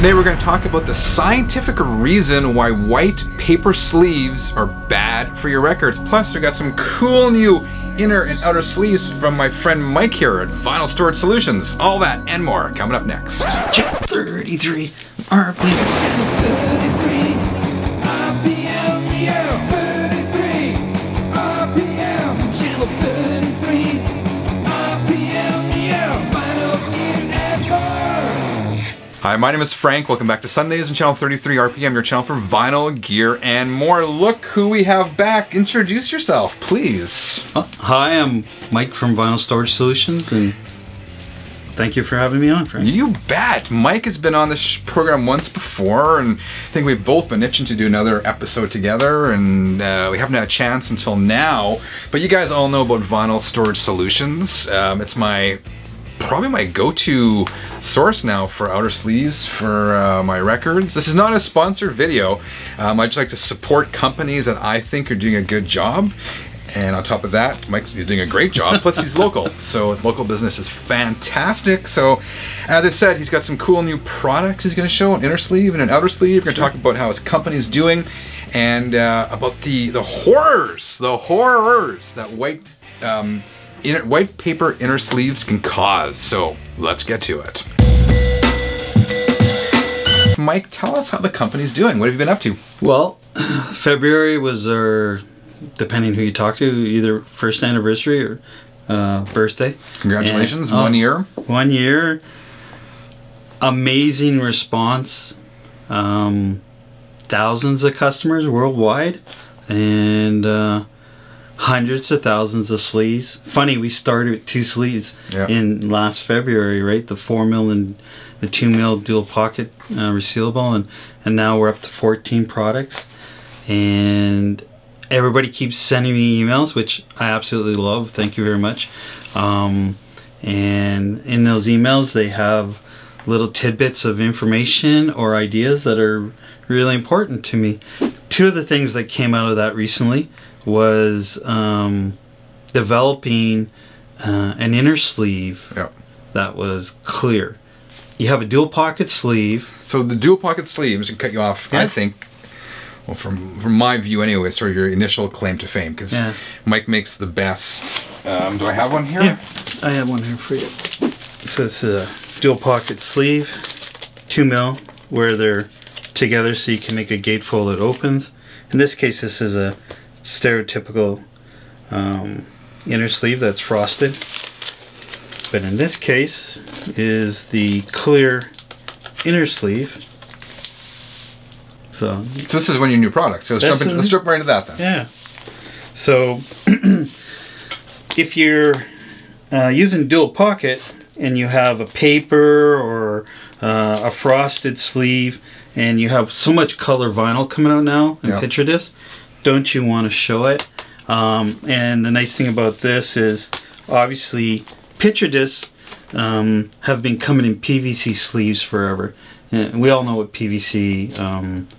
Today we're going to talk about the scientific reason why white paper sleeves are bad for your records. Plus, we got some cool new inner and outer sleeves from my friend Mike here at Vinyl Storage Solutions. All that and more coming up next. Channel 33 RPM. Hi, my name is Frank. Welcome back to Sundays on Channel 33 RPM, your channel for vinyl, gear, and more. Look who we have back. Introduce yourself, please. Hi, I'm Mike from Vinyl Storage Solutions, and thank you for having me on, Frank. You bet. Mike has been on this program once before, and I think we've both been itching to do another episode together, and we haven't had a chance until now. But you guys all know about Vinyl Storage Solutions. It's probably my go-to source now for outer sleeves for my records. This is not a sponsored video. I just like to support companies that I think are doing a good job. And on top of that, Mike's doing a great job, plus he's local. So his local business is fantastic. So as I said, he's got some cool new products he's gonna show, an inner sleeve and an outer sleeve. We're gonna talk about how his company's doing and about the horrors that white paper inner sleeves can cause. So let's get to it. Mike, tell us how the company's doing. What have you been up to? Well, February was our, depending who you talk to, either first anniversary or birthday. Congratulations, and, 1 year. 1 year, amazing response. Thousands of customers worldwide, and hundreds of thousands of sleeves. Funny, we started with two sleeves in last February, right? The 4 mil and the 2 mil dual pocket resealable, and now we're up to 14 products. And everybody keeps sending me emails, which I absolutely love. Thank you very much. And in those emails, they have little tidbits of information or ideas that are really important to me. Two of the things that came out of that recently was developing an inner sleeve that was clear. You have a dual pocket sleeve. So the dual pocket sleeve, to cut you off, I think, well, from my view anyway, sort of your initial claim to fame, because Mike makes the best. Do I have one here? Yeah, I have one here for you. So it's a dual pocket sleeve, 2 mil, where they're together so you can make a gatefold that opens. In this case, this is a stereotypical inner sleeve that's frosted, but in this case is the clear inner sleeve. So this is one of your new products, so let's jump right into that then. Yeah, so if you're using dual pocket and you have a paper or a frosted sleeve, and you have so much color vinyl coming out now and picture discs, don't you want to show it? And the nice thing about this is, obviously, picture discs have been coming in PVC sleeves forever. And we all know what PVC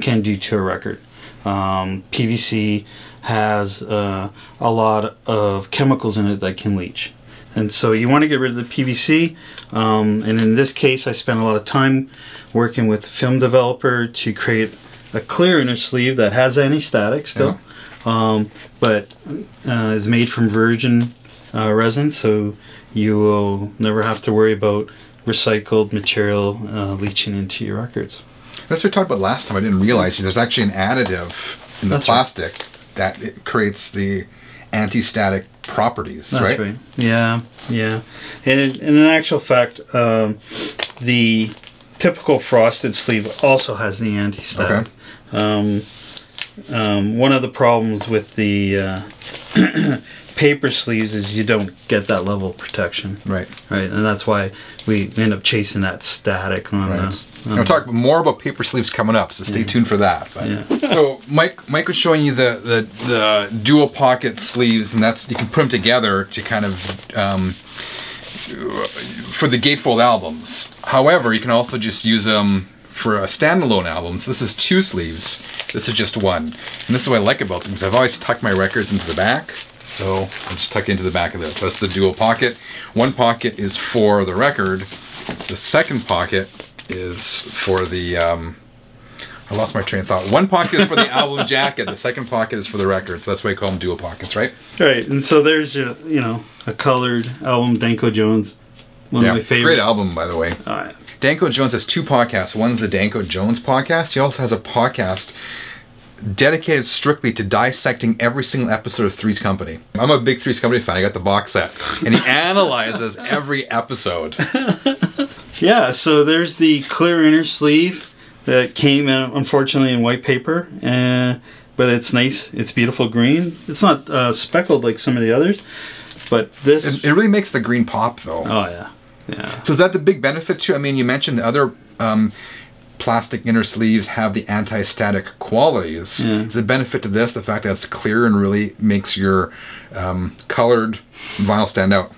can do to a record. PVC has a lot of chemicals in it that can leach. And so you want to get rid of the PVC. And in this case, I spent a lot of time working with the film developer to create a clear inner sleeve that has anti-static still, but is made from virgin resin, so you will never have to worry about recycled material leaching into your records. That's what we talked about last time. I didn't realize there's actually an additive in the plastic that it creates the anti-static properties, right? Yeah, yeah. And in actual fact, the typical frosted sleeve also has the anti-static. Okay. One of the problems with the paper sleeves is you don't get that level of protection. Right. Right, and that's why we end up chasing that static on us. I'll talk more about paper sleeves coming up, so stay tuned for that. But. Yeah. So Mike was showing you the dual pocket sleeves, and that's, you can put them together to kind of for the gatefold albums. However, you can also just use them for a standalone album. So this is two sleeves. This is just one. And this is what I like about them, because I've always tucked my records into the back. So I just tuck into the back of this. That's the dual pocket. One pocket is for the record. The second pocket is for the, I lost my train of thought. One pocket is for the album jacket, the second pocket is for the records. That's why you call them dual pockets, right? Right, and so there's, you know, a colored album, Danko Jones. One of my favorite. Great album, by the way. Danko Jones has two podcasts. One's the Danko Jones podcast. He also has a podcast dedicated strictly to dissecting every single episode of Three's Company. I'm a big Three's Company fan. I got the box set. And he analyzes every episode. Yeah, so there's the clear inner sleeve that came in, unfortunately, in white paper. But it's nice. It's beautiful green. It's not speckled like some of the others. But this... It really makes the green pop, though. Oh, yeah. Yeah. So is that the big benefit too? I mean, you mentioned the other plastic inner sleeves have the anti-static qualities. Yeah. Is the benefit to this the fact that it's clear and really makes your colored vinyl stand out?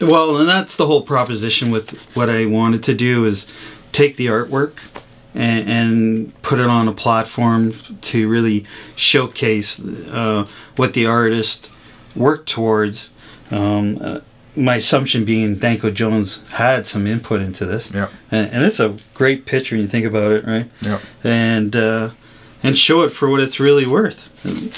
Well, and that's the whole proposition with what I wanted to do is take the artwork and put it on a platform to really showcase what the artist worked towards. My assumption being Danko Jones had some input into this. Yeah. And it's a great picture when you think about it, right? Yeah. And show it for what it's really worth. And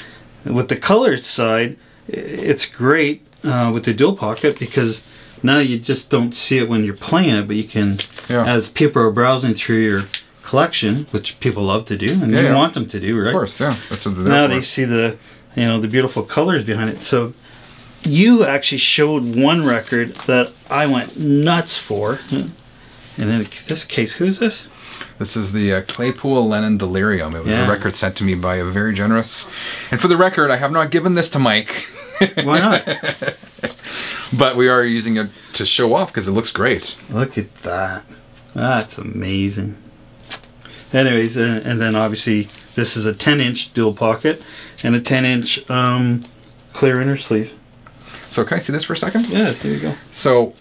with the colored side, it's great with the dual pocket because now you just don't see it when you're playing it, but you can, as people are browsing through your collection, which people love to do and you want them to do, right? Of course, yeah. That's what they're doing. Now they see the, you know, the beautiful colors behind it. So you actually showed one record that I went nuts for. And in this case, who's this? This is the Claypool Lennon Delirium. It was a record sent to me by a very generous... And for the record, I have not given this to Mike. Why not? But we are using it to show off because it looks great. Look at that. That's amazing. Anyways, and then obviously this is a 10-inch dual pocket and a 10-inch clear inner sleeve. So can I see this for a second? Yeah, there you go. So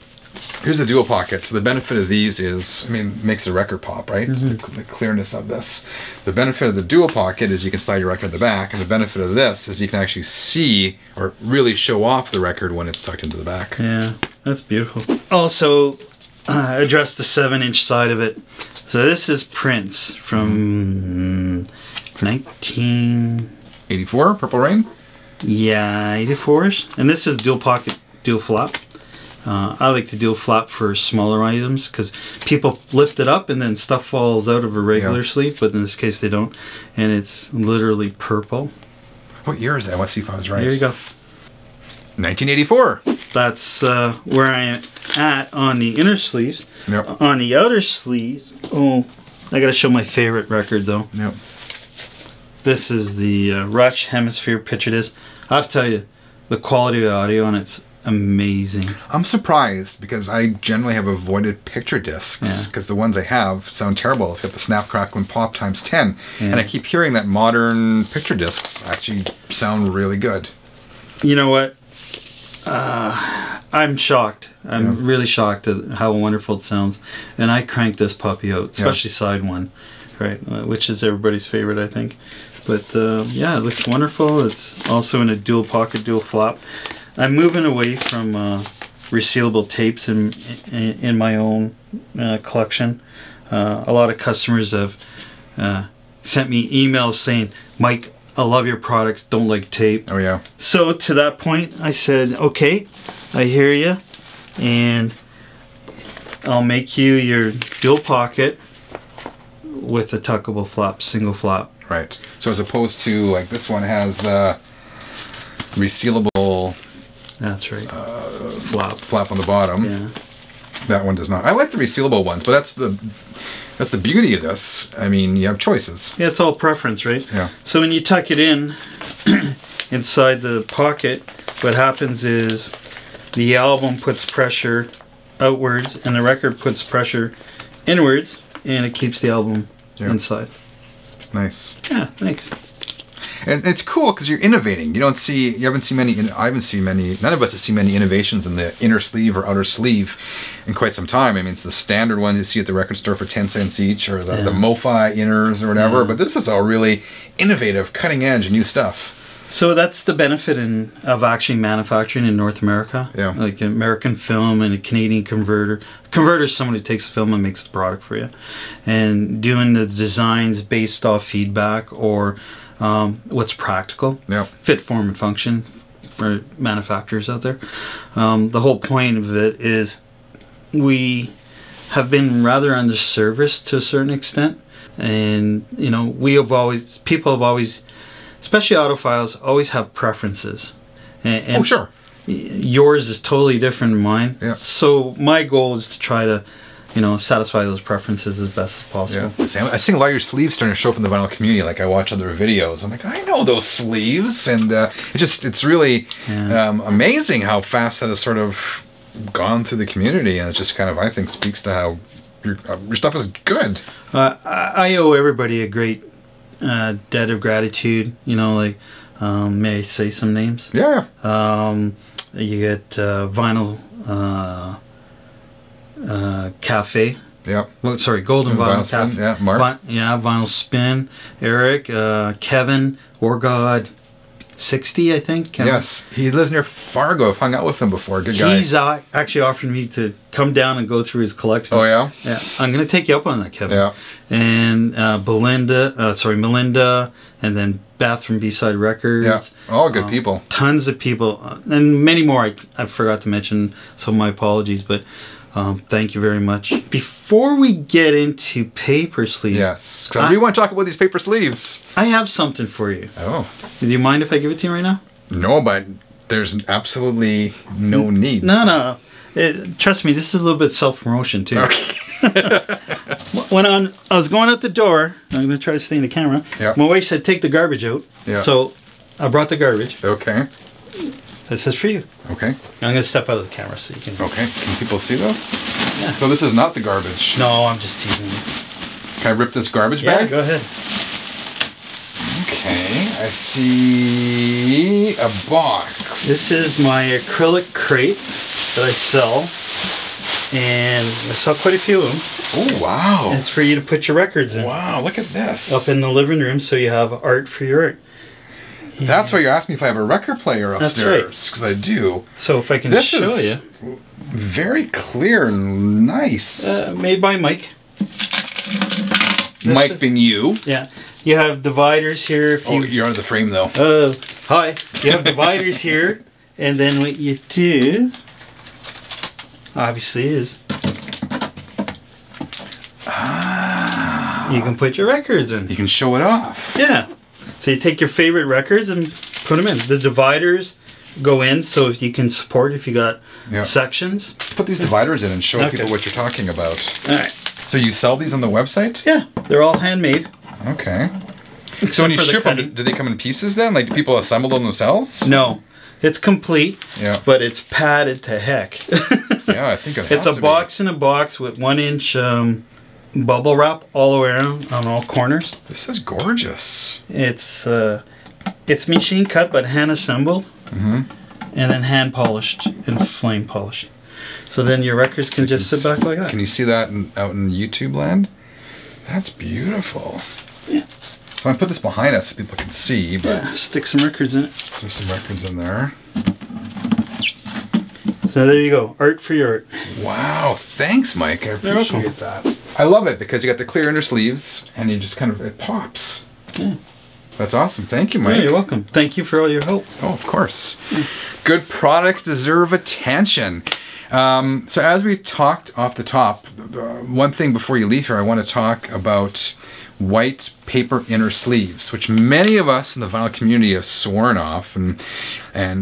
here's the dual pocket. So the benefit of these is, I mean, makes the record pop, right? Mm-hmm. The clearness of this. The benefit of the dual pocket is you can slide your record in the back, and the benefit of this is you can actually see or really show off the record when it's tucked into the back. Yeah, that's beautiful. Also, address the 7-inch side of it. So this is Prince from 1984, Purple Rain. Yeah, 84ish. And this is dual pocket, dual flap. I like the dual flap for smaller items because people lift it up and then stuff falls out of a regular sleeve, but in this case they don't. And it's literally purple. What year is that? I want to see if I was right. There you go. 1984. That's where I am at on the inner sleeves. Yep. On the outer sleeves, oh, I got to show my favorite record though. Yep. This is the Rush Hemisphere Picture Disc. I have to tell you, the quality of the audio on it's amazing. I'm surprised because I generally have avoided picture discs because the ones I have sound terrible. It's got the snap, crackle, and pop times 10. Yeah. And I keep hearing that modern picture discs actually sound really good. You know what? I'm shocked. I'm really shocked at how wonderful it sounds. And I cranked this puppy out, especially side one, right? Which is everybody's favorite, I think. But yeah, it looks wonderful. It's also in a dual pocket, dual flap. I'm moving away from resealable tapes in my own collection. A lot of customers have sent me emails saying, Mike, I love your products, don't like tape. Oh yeah. So to that point, I said, okay, I hear you. And I'll make you your dual pocket with a tuckable flap, single flap. Right. So as opposed to like this one has the resealable. That's right. Flap on the bottom. Yeah. That one does not. I like the resealable ones, but that's the beauty of this. I mean, you have choices. Yeah, it's all preference, right? Yeah. So when you tuck it in inside the pocket, what happens is the album puts pressure outwards, and the record puts pressure inwards, and it keeps the album inside. Nice. Yeah, thanks. And it's cool because you're innovating. You haven't seen many. I haven't seen many. None of us have seen many innovations in the inner sleeve or outer sleeve in quite some time. I mean, it's the standard ones you see at the record store for 10 cents each, or the MoFi inners or whatever. But this is all really innovative, cutting edge, new stuff. So that's the benefit of actually manufacturing in North America. Yeah. Like an American film and a Canadian converter. Converter is someone who takes the film and makes the product for you. And doing the designs based off feedback or what's practical. Yeah. Fit, form, and function for manufacturers out there. The whole point of it is we have been rather underserviced to a certain extent. And, you know, we have always, people have always, especially autophiles, always have preferences. And oh, sure. Yours is totally different than mine. Yeah. So my goal is to try to, you know, satisfy those preferences as best as possible. Yeah. See, I see a lot of your sleeves starting to show up in the vinyl community. Like I watch other videos. I'm like, I know those sleeves. And it just, it's really amazing how fast that has sort of gone through the community. And it just kind of, I think, speaks to how your stuff is good. I owe everybody a great debt of gratitude, you know, like may I say some names? Yeah. You get Vinyl Cafe. Yeah. Well, sorry, Golden Vinyl Cafe. Spin, yeah, Mark. Vinyl Spin. Eric, Kevin, Or God 60, I think. Kevin. Yes, he lives near Fargo. I've hung out with him before. Good guy. He's actually offered me to come down and go through his collection. Oh yeah. Yeah, I'm gonna take you up on that, Kevin. Yeah. And Melinda, and then Beth from B-Side Records. Yeah, all good people. Tons of people, and many more. I forgot to mention, so my apologies, but thank you very much. Before we get into paper sleeves... Yes, because we want to talk about these paper sleeves. I have something for you. Oh. Do you mind if I give it to you right now? No, but there's absolutely no need. No, no. Trust me, this is a little bit self-promotion, too. Okay. I was going out the door. I'm going to try to stay in the camera. Yeah. My wife said, take the garbage out. Yeah. So I brought the garbage. Okay. This is for you. Okay. I'm going to step out of the camera so you can... Okay. Can people see this? Yeah. So this is not the garbage. No, I'm just teasing you. Can I rip this garbage bag? Yeah, go ahead. Okay. I see a box. This is my acrylic crate that I sell. And I sell quite a few of them. Oh, wow. And it's for you to put your records in. Wow, look at this. Up in the living room so you have art for your art. Yeah. That's why you asked me if I have a record player upstairs, because I do. So if I can show you. Very clear and nice. Made by Mike. Mike being you. Yeah. You have dividers here. If you're out of the frame, though. Hi. You have dividers here, and then what you do, obviously, is you can put your records in. You can show it off. Yeah. So you take your favorite records and put them in. The dividers go in, so if you can support if you got sections. Put these dividers in and show people what you're talking about. All right. So you sell these on the website? Yeah, they're all handmade. Okay. Except so when you ship them, do they come in pieces then? Like, do people assemble them themselves? No, it's complete. Yeah. But it's padded to heck. Yeah, I think it's a box in a box with 1-inch. Bubble wrap all the way around on all corners. This is gorgeous. It's machine cut but hand assembled, and then hand polished and flame polished. So then your records can just sit back like that. Can you see that out in YouTube land? That's beautiful. Yeah. So I put this behind us so people can see. But yeah, stick some records in it. There's some records in there. So there you go, art for your art. Wow, thanks, Mike. I appreciate that. I love it because you got the clear inner sleeves and you just kind of, it pops. Yeah. That's awesome. Thank you, Mike. Yeah, you're welcome. Thank you for all your help. Oh, of course. Yeah. Good products deserve attention. So as we talked off the top, one thing before you leave here, I want to talk about white paper inner sleeves, which many of us in the vinyl community have sworn off, and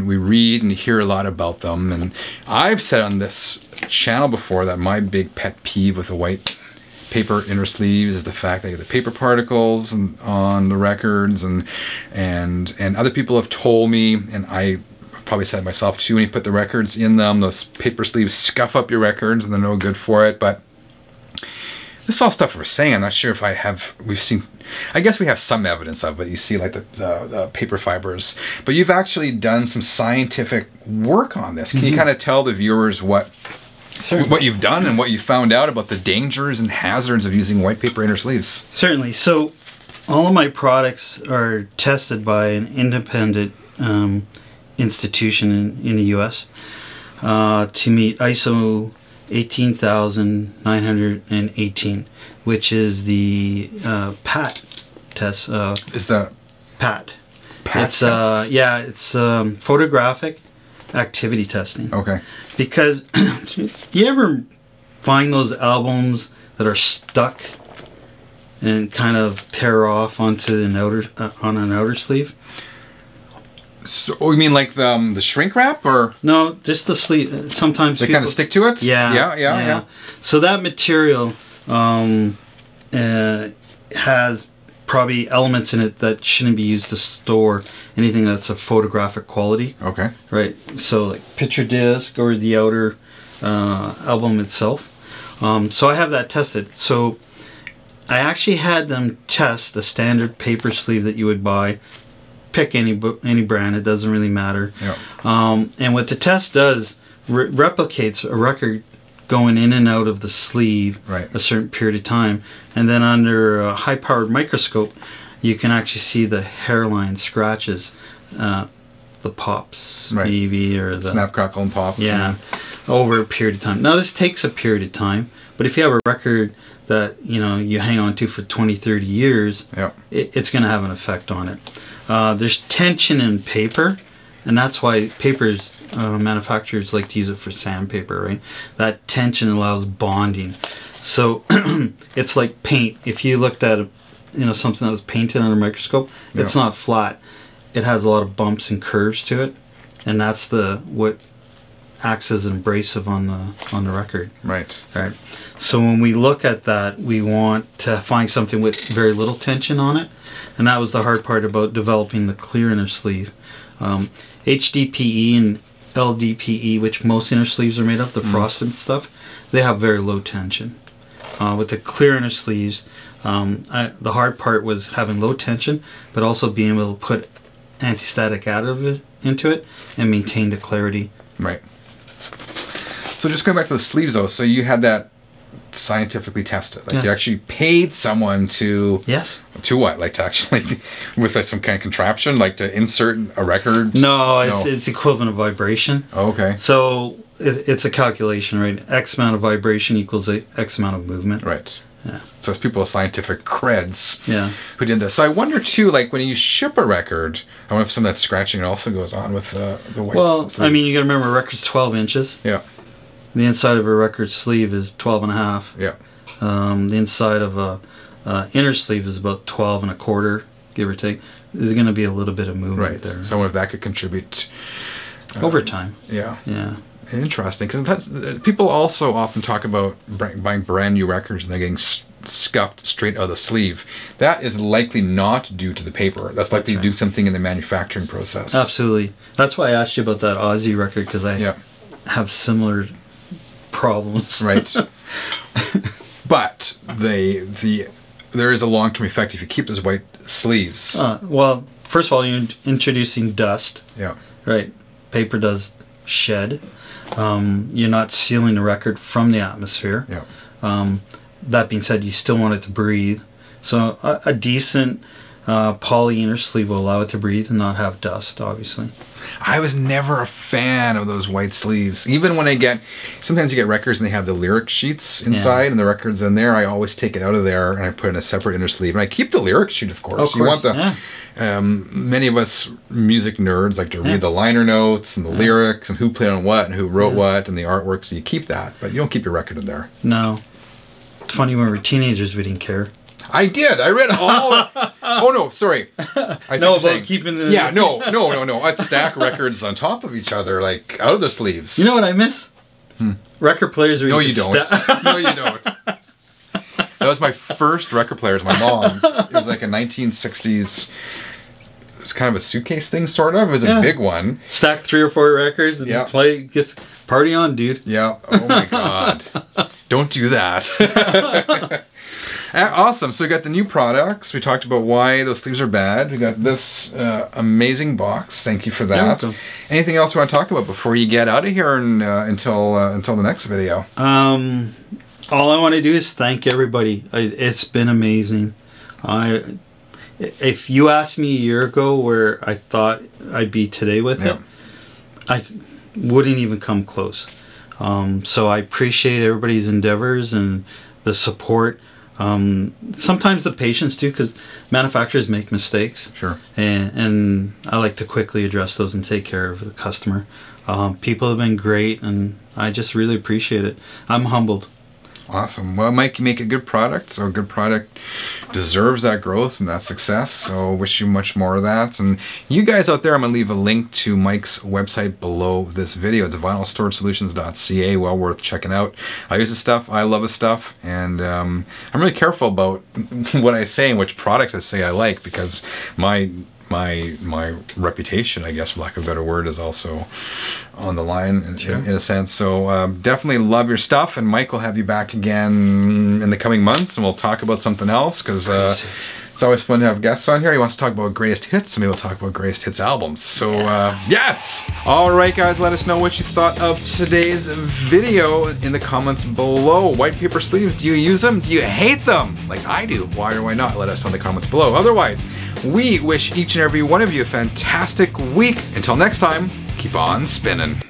we read and hear a lot about them. And I've said on this channel before that my big pet peeve with the white paper inner sleeves is the fact that you get the paper particles and on the records, and other people have told me, and I probably said myself too, when you put the records in them, those paper sleeves scuff up your records and they're no good for it. But this is all stuff we're saying. I'm not sure if we've seen, I guess we have some evidence of it. You see like the paper fibers, but you've actually done some scientific work on this. Can you kind of tell the viewers what Certainly. What you've done and what you found out about the dangers and hazards of using white paper inner sleeves. Certainly. So all of my products are tested by an independent institution in the U.S. To meet ISO 18918, which is the PAT test. Is the PAT? PAT test. Yeah, it's photographic activity testing. Okay. Because you ever find those albums that are stuck and kind of tear off onto an outer on an outer sleeve? So you mean like the shrink wrap, or no? Just the sleeve. Sometimes they kind of stick to it. Yeah, yeah, yeah, yeah. So that material has probably elements in it that shouldn't be used to store anything that's of photographic quality. Okay. Right. So like picture disc or the outer album itself. So I have that tested. So I actually had them test the standard paper sleeve that you would buy. Pick any brand, it doesn't really matter. Yep. And what the test does, replicates a record going in and out of the sleeve, right, a certain period of time, and then under a high-powered microscope you can actually see the hairline scratches, the pops, right, maybe, or the snap, crackle and pop, yeah, over a period of time. Now this takes a period of time, but if you have a record that you know you hang on to for 20-30 years, yep, it's going to have an effect on it. There's tension in paper, and that's why papers manufacturers like to use it for sandpaper, right? That tension allows bonding. So it's like paint. If you looked at something that was painted under a microscope, yeah, it's not flat. It has a lot of bumps and curves to it, and that's what acts as an abrasive on the record. Right. Right. So when we look at that, we want to find something with very little tension on it, and that was the hard part about developing the clear inner sleeve. HDPE and LDPE, which most inner sleeves are made of, the frosted stuff, they have very low tension. With the clear inner sleeves, the hard part was having low tension, but also being able to put anti-static additive into it and maintain the clarity. Right. So just going back to the sleeves though, so you had that scientifically tested, like, yes, you actually paid someone to, yes, to what, like to actually with some kind of contraption, like to insert a record? No, it's equivalent of vibration. Oh, okay. So it's a calculation, right? X amount of vibration equals X amount of movement. Right. Yeah. So it's people with scientific creds, yeah, who did this. So I wonder too, like when you ship a record, I wonder if some of that scratching also goes on with the white. Well, sleeves. I mean, you got to remember, a record's 12 inches. Yeah. The inside of a record sleeve is 12.5. Yeah. The inside of a inner sleeve is about 12.25, give or take. There's going to be a little bit of movement, right, there. So I wonder if that could contribute over time. Yeah. Yeah. Interesting, because people also often talk about buying brand new records and they're getting scuffed straight out of the sleeve. That is likely not due to the paper. That's likely, right, due to something in the manufacturing process. Absolutely. That's why I asked you about that Aussie record, because I, yeah, have similar problems. Right. But there is a long-term effect if you keep those white sleeves. Well, first of all, you're introducing dust. Yeah. Right. Paper does shed. You're not sealing the record from the atmosphere. Yeah. That being said, you still want it to breathe. So a decent poly inner sleeve will allow it to breathe and not have dust, obviously. I was never a fan of those white sleeves. Even when I get, sometimes you get records and they have the lyric sheets inside, yeah, and the record's in there, I always take it out of there and I put in a separate inner sleeve. And I keep the lyric sheet, of course. Of course. You want the, yeah, many of us music nerds like to, yeah, read the liner notes and the, yeah, lyrics and who played on what and who wrote, yeah, what and the artwork, so you keep that, but you don't keep your record in there. No. It's funny, when we were teenagers, we didn't care. I did. I read all. Oh no, sorry. I no, about keeping the. Yeah, no. I'd stack records on top of each other, like out of the sleeves. You know what I miss? Hmm. Record players. Where no, you don't. No, you don't. That was my first record player. It was my mom's. It was like a 1960s. It was kind of a suitcase thing, sort of. It was, yeah, a big one. Stack 3 or 4 records and, yeah, play. Just party on, dude. Yeah. Oh my God. Don't do that. Awesome. So we got the new products. We talked about why those sleeves are bad. We got this amazing box. Thank you for that. Anything else you want to talk about before you get out of here and until the next video? All I want to do is thank everybody. It's been amazing. If you asked me a year ago where I thought I'd be today with it, I wouldn't even come close. So I appreciate everybody's endeavors and the support. Sometimes the patience too, because manufacturers make mistakes. Sure. And I like to quickly address those and take care of the customer. People have been great, and I just really appreciate it. I'm humbled. Awesome. Well, Mike, you make a good product, so a good product deserves that growth and that success, so wish you much more of that. And you guys out there, I'm going to leave a link to Mike's website below this video. It's vinylstoragesolutions.ca, well worth checking out. I use his stuff, I love his stuff, and I'm really careful about what I say and which products I say I like, because my reputation, I guess, for lack of a better word, is also on the line in a sense. So definitely love your stuff, and Mike will have you back again in the coming months, and we'll talk about something else, because it's always fun to have guests on here. He wants to talk about greatest hits, and maybe we'll talk about greatest hits albums. So yes! All right, guys, let us know what you thought of today's video in the comments below. White paper sleeves, do you use them? Do you hate them? Like I do. Why or why not? Let us know in the comments below. Otherwise, we wish each and every one of you a fantastic week. Until next time, keep on spinning.